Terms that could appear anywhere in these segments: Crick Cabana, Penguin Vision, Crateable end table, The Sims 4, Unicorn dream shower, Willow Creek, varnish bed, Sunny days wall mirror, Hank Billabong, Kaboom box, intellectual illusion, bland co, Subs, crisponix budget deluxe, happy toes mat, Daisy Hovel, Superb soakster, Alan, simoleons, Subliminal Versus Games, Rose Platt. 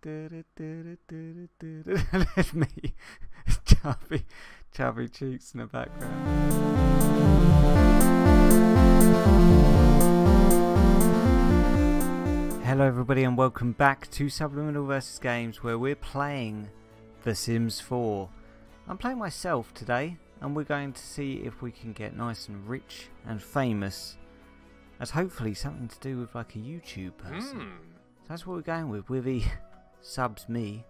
There's me, chubby cheeks in the background. Hello everybody and welcome back to Subliminal Versus Games, where we're playing The Sims 4. I'm playing myself today and we're going to see if we can get nice and rich and famous as hopefully something to do with like a YouTube person. So that's what we're going with Wivvy. Subs me,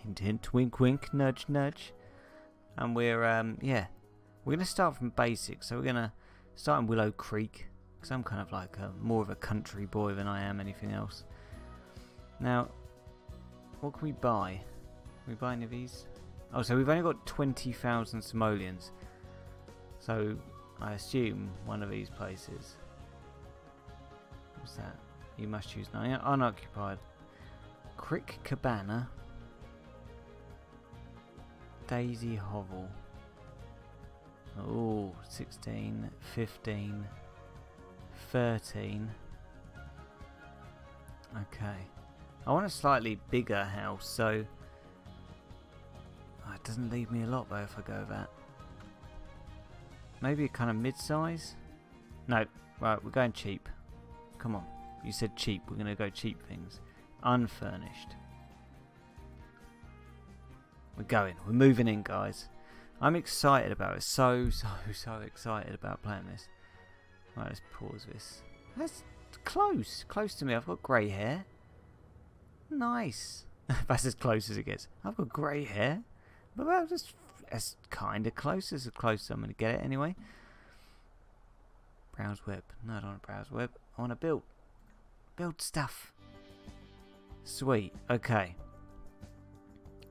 hint hint, wink wink, nudge nudge, and we're gonna start from basics. So we're gonna start in Willow Creek because I'm kind of like more of a country boy than I am anything else. Now, what can we buy? Can we buy any of these? Oh, so we've only got 20,000 simoleons. So I assume one of these places. What's that? You must choose none. Unoccupied. Crick Cabana, Daisy Hovel. Oh, 16, 15, 13. Okay, I want a slightly bigger house, so it doesn't leave me a lot though if I go that. Maybe a kind of mid-size. No, right, we're going cheap. Come on, you said cheap. We're gonna go cheap things. Unfurnished. We're going. We're moving in, guys. I'm excited about it. So excited about playing this. Right, let's pause this. That's close. Close to me. I've got grey hair. Nice. That's as close as it gets. I've got grey hair. But that's kind of close. As close as I'm going to get it anyway. Browse web. No, I don't want to browse web. I want to build. Build stuff. Sweet. Okay.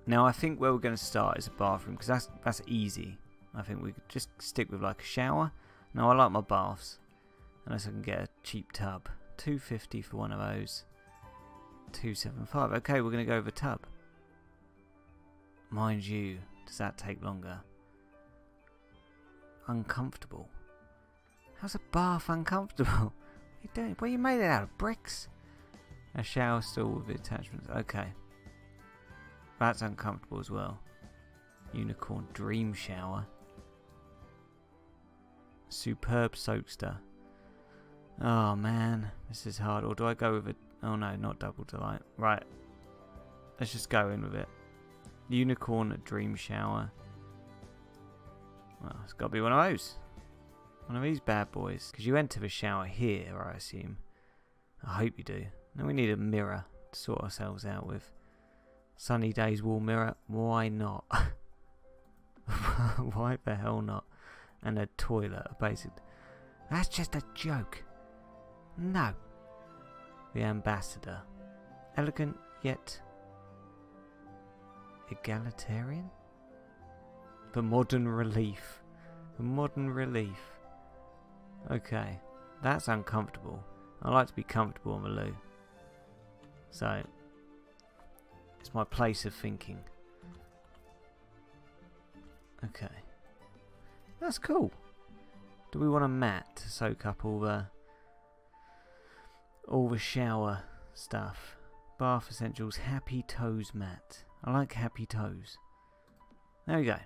Now I think where we're going to start is a bathroom because that's easy. I think we could just stick with like a shower. No, I like my baths. Unless I can get a cheap tub. $2.50 for one of those. $2.75. Okay, we're going to go with a tub. Mind you, does that take longer? Uncomfortable. How's a bath uncomfortable? What are you doing? Well, you made it out of bricks. A shower stall with attachments. Okay. That's uncomfortable as well. Unicorn dream shower. Superb soakster. Oh man, this is hard. Or do I go with it? Oh no, not double delight. Right. Let's just go in with it. Unicorn dream shower. Well, it's got to be one of those. One of these bad boys. Because you enter the shower here, I assume. I hope you do. Now we need a mirror to sort ourselves out with. Sunny Days Wall Mirror. Why not? Why the hell not? And a toilet, basically. That's just a joke. No. The ambassador. Elegant yet egalitarian? The modern relief. The modern relief. Okay. That's uncomfortable. I like to be comfortable on the loo. So, it's my place of thinking. Okay. That's cool. Do we want a mat to soak up all the shower stuff? Bath essentials, happy toes mat. I like happy toes. There we go.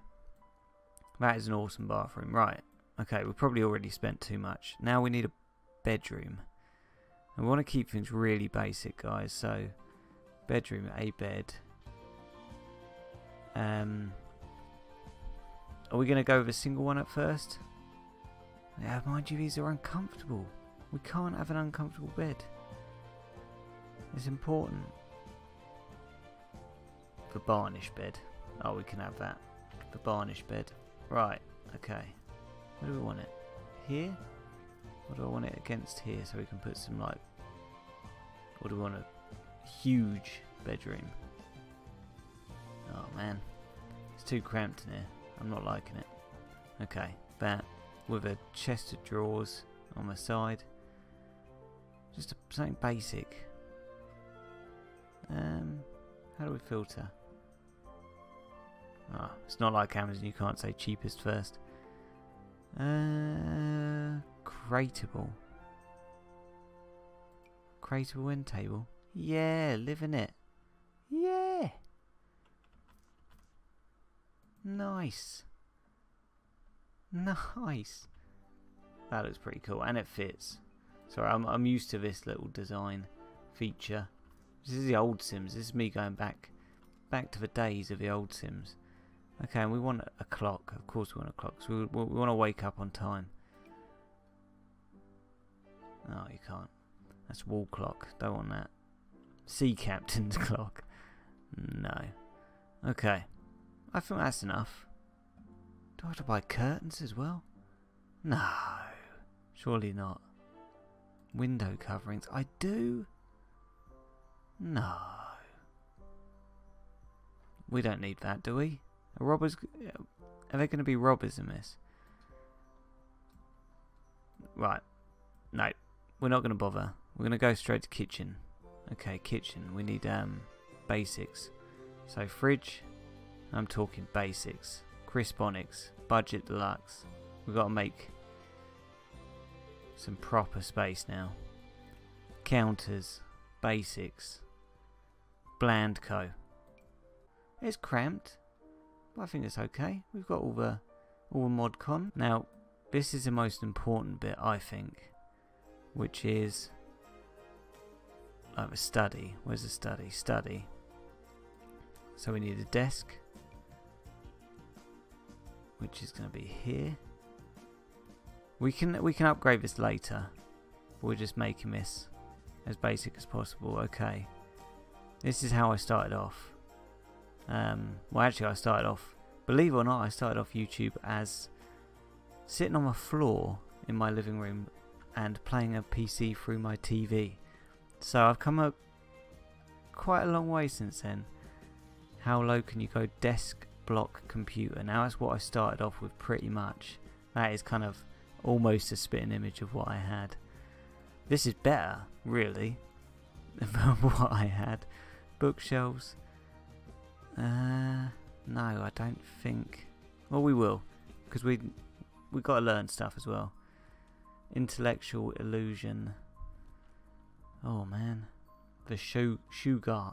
That is an awesome bathroom. Right. Okay, we've probably already spent too much. Now we need a bedroom. And we want to keep things really basic, guys, so bedroom, a bed. Are we going to go with a single one at first? Yeah, mind you, these are uncomfortable. We can't have an uncomfortable bed. It's important. The varnish bed. Oh, we can have that. The varnish bed. Right, okay. Where do we want it? Here? What do I want it against here so we can put some like... Or do we want a huge bedroom? Oh man. It's too cramped in here. I'm not liking it. Okay. That. With a chest of drawers on the side. Just something basic. How do we filter? Oh, it's not like Amazon. You can't say cheapest first. Crateable end table. Yeah, live in it. Yeah. Nice. Nice. That looks pretty cool, and it fits. Sorry, I'm used to this little design feature. This is the old Sims. This is me going back to the days of the old Sims. Okay, and we want a clock. Of course we want a clock. So we want to wake up on time. Oh, you can't. That's wall clock. Don't want that. Sea captain's clock. No. Okay. I think that's enough. Do I have to buy curtains as well? No. Surely not. Window coverings. I do. No. We don't need that, do we? Are robbers? Are there going to be robbers in this? Right. No. We're not going to bother. We're going to go straight to kitchen. Okay, kitchen. We need basics. So fridge. I'm talking basics. Crisponix budget deluxe. We've got to make some proper space now. Counters. Basics. Bland Co. It's cramped. Well, I think it's okay. We've got all the mod con. Now, this is the most important bit, I think, which is like a study. Where's the study? Study. So we need a desk, which is going to be here. We can upgrade this later. But we're just making this as basic as possible. Okay. This is how I started off. Well, actually, I started off, believe it or not, I started off YouTube as sitting on the floor in my living room and playing a PC through my TV. So I've come up quite a long way since then. How low can you go? Desk, block, computer. Now that's what I started off with pretty much. That is kind of almost a spitting image of what I had. This is better, really, than what I had. Bookshelves. No, I don't think. Well, we will, because we got to learn stuff as well. Intellectual illusion. Oh man, the Sugar.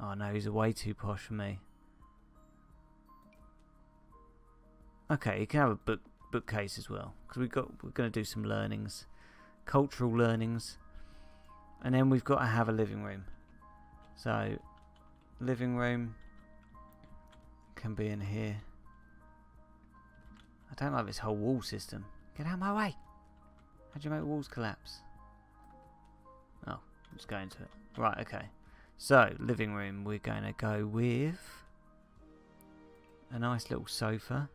Oh no, he's way too posh for me. Okay, you can have a bookcase as well, because we're going to do some learnings, cultural learnings, and then we've got to have a living room. So. Living room can be in here. I don't like this whole wall system. Get out of my way! How do you make walls collapse? Oh, let's go into it. Right, okay. So, living room, we're going to go with a nice little sofa.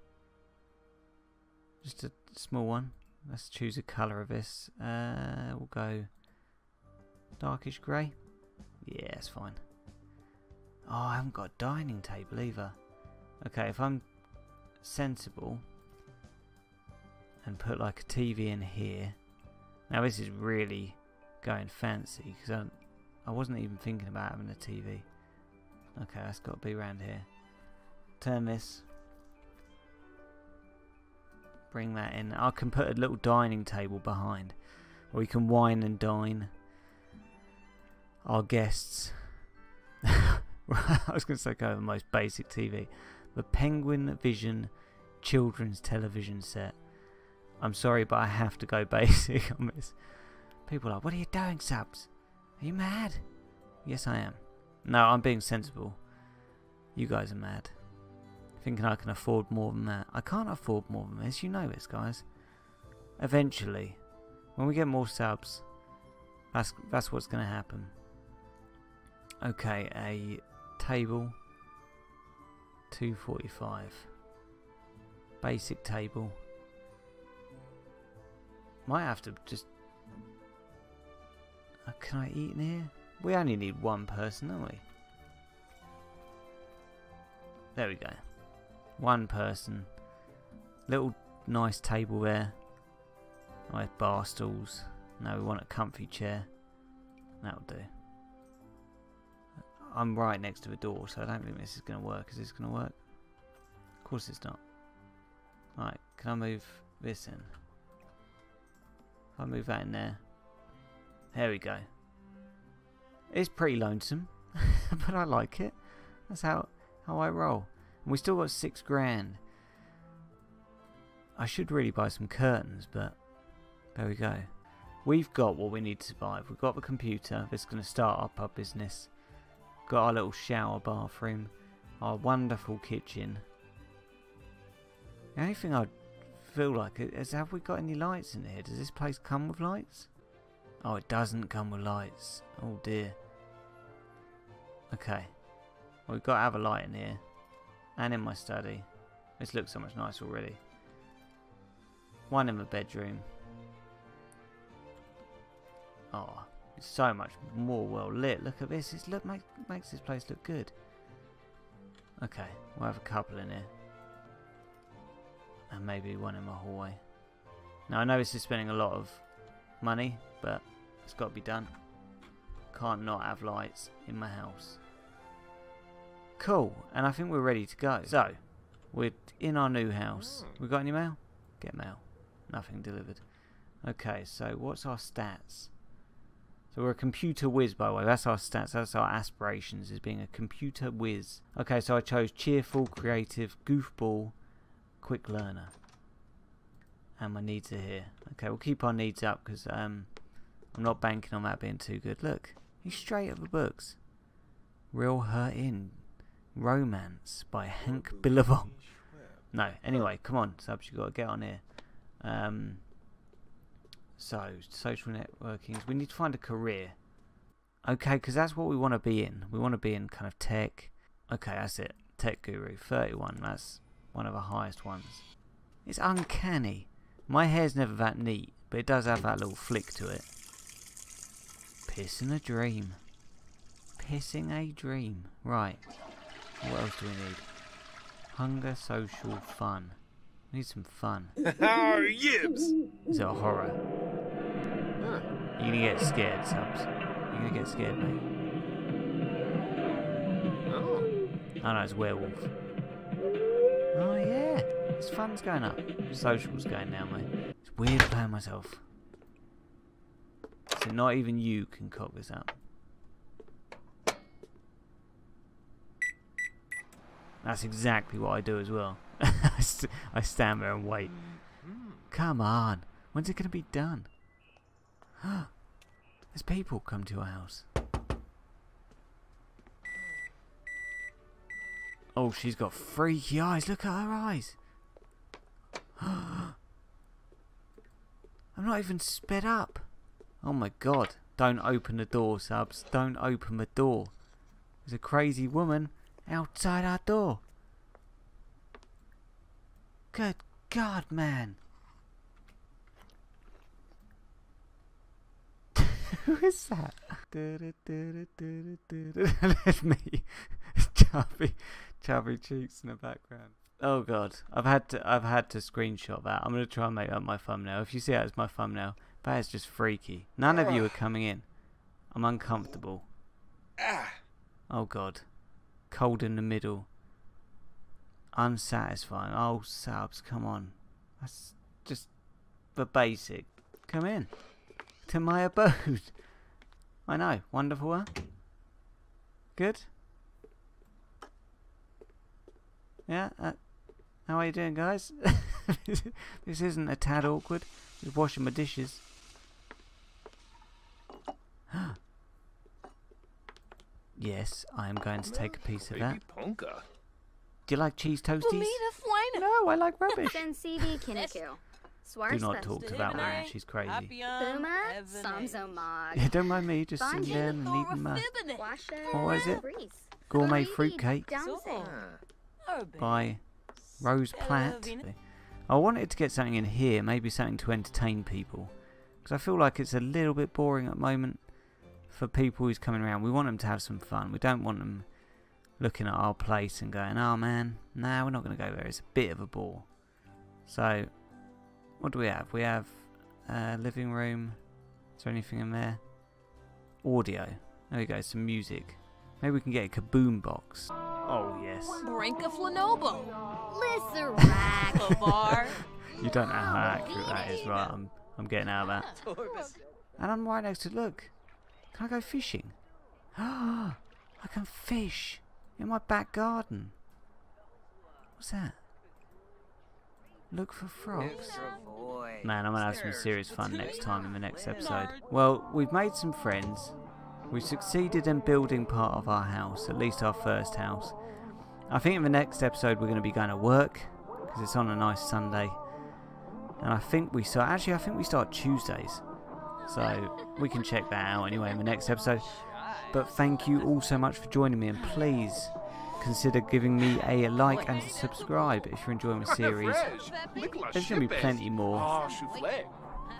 Just a small one. Let's choose a colour of this. We'll go darkish grey. Yeah, that's fine. Oh, I haven't got a dining table either. Okay, if I'm sensible and put like a TV in here. Now this is really going fancy because I wasn't even thinking about having a TV. Okay, that's got to be around here. Turn this. Bring that in. I can put a little dining table behind. Or you can wine and dine our guests. I was going to say go over the most basic TV. The Penguin Vision children's television set. I'm sorry, but I have to go basic on this. People are like, what are you doing, subs? Are you mad? Yes, I am. No, I'm being sensible. You guys are mad. Thinking I can afford more than that. I can't afford more than this. You know this, guys. Eventually. When we get more subs, that's what's going to happen. Okay, a table, 245. Basic table. Might have to just. Can I eat in here? We only need one person, don't we? There we go. One person. Little nice table there. Nice bar stools. No, we want a comfy chair. That'll do. I'm right next to the door, so I don't think this is going to work. Is this going to work? Of course it's not. Alright, can I move this in? If I move that in there. There we go. It's pretty lonesome. but I like it. That's how I roll. And we still got 6 grand. I should really buy some curtains, but there we go. We've got what we need to survive. We've got the computer. That's going to start up our business. Got our little shower bathroom. Our wonderful kitchen. The only thing I feel like is, have we got any lights in here? Does this place come with lights? Oh, it doesn't come with lights. Oh dear. Okay. Well, we've got to have a light in here. And in my study. This looks so much nicer already. One in the bedroom. Oh, it's so much more well lit. Look at this. It makes this place look good. Okay, we'll have a couple in here. And maybe one in my hallway. Now, I know this is spending a lot of money, but it's got to be done. Can't not have lights in my house. Cool, and I think we're ready to go. So, we're in our new house. We got any mail? Get mail. Nothing delivered. Okay, so what's our stats? So we're a computer whiz, by the way. That's our stats. That's our aspirations, is being a computer whiz. Okay, so I chose cheerful, creative, goofball, quick learner. And my needs are here. Okay, we'll keep our needs up because I'm not banking on that being too good. Look, he's straight at the books. Real Hurtin' Romance by Hank Billabong. No, anyway, come on, subs, you got to get on here. So, social networking. We need to find a career. Okay, because that's what we want to be in. We want to be in kind of tech. Okay, that's it. Tech guru, 31. That's one of the highest ones. It's uncanny. My hair's never that neat, but it does have that little flick to it. Pissing a dream. Pissing a dream. Right. What else do we need? Hunger, social, fun. We need some fun. Oh, yips! Is it a horror? Huh. You're gonna get scared, subs. You're gonna get scared, mate. Oh. Oh no, it's werewolf. Oh yeah! It's fun's going up. Social's going down, mate. It's weird playing myself. So not even you can cock this up. That's exactly what I do as well. I stand there and wait. Come on. When's it going to be done? There's people come to our house. Oh, she's got freaky eyes. Look at her eyes. I'm not even sped up. Oh my god. Don't open the door, subs. Don't open the door. There's a crazy woman outside our door. Good god, man. Who is that? That's me. Chubby cheeks in the background. Oh god. I've had to screenshot that. I'm gonna try and make up my thumbnail. If you see that as my thumbnail, that is just freaky. None of you are coming in. I'm uncomfortable. Oh god. Cold in the middle. Unsatisfying. Oh, subs, come on. That's just the basic. Come in. To my abode. I know. Wonderful, huh? Good? Yeah? How are you doing, guys? This isn't a tad awkward. Just washing my dishes. Yes, I am going to take a piece of that. Do you like cheese toasties? No, I like rubbish. Do not talk to that one. She's crazy. Yeah, don't mind me. Just sitting there and eating my... What is it? Gourmet fruitcake by Rose Platt. I wanted to get something in here. Maybe something to entertain people. Because I feel like it's a little bit boring at the moment for people who's coming around. We want them to have some fun. We don't want them looking at our place and going, oh man, nah, we're not going to go there, it's a bit of a bore. So, what do we have? We have a living room. Is there anything in there? Audio. There we go, some music. Maybe we can get a Kaboom box. Oh yes. Branca Flanobo. Lizarack. You don't know how accurate that is, right? I'm getting out of that. And I'm right next to, look, can I go fishing? I can fish in my back garden. What's that? Look for frogs. Man, I'm going to have some serious fun next time in the next episode. Well, we've made some friends. We've succeeded in building part of our house, at least our first house. I think in the next episode we're going to be going to work, because it's on a nice Sunday. And I think we start, actually I think we start Tuesdays. So we can check that out anyway in the next episode. But thank you all so much for joining me, and please consider giving me a like and subscribe if you're enjoying the series. There's going to be plenty more.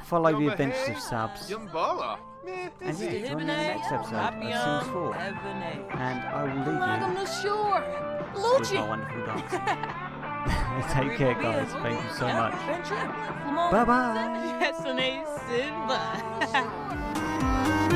Follow the adventures of subs. And yeah, join me in the next episode of Sims 4. And I will leave you with my wonderful dogs. Take care, guys. Thank you so much. Bye-bye.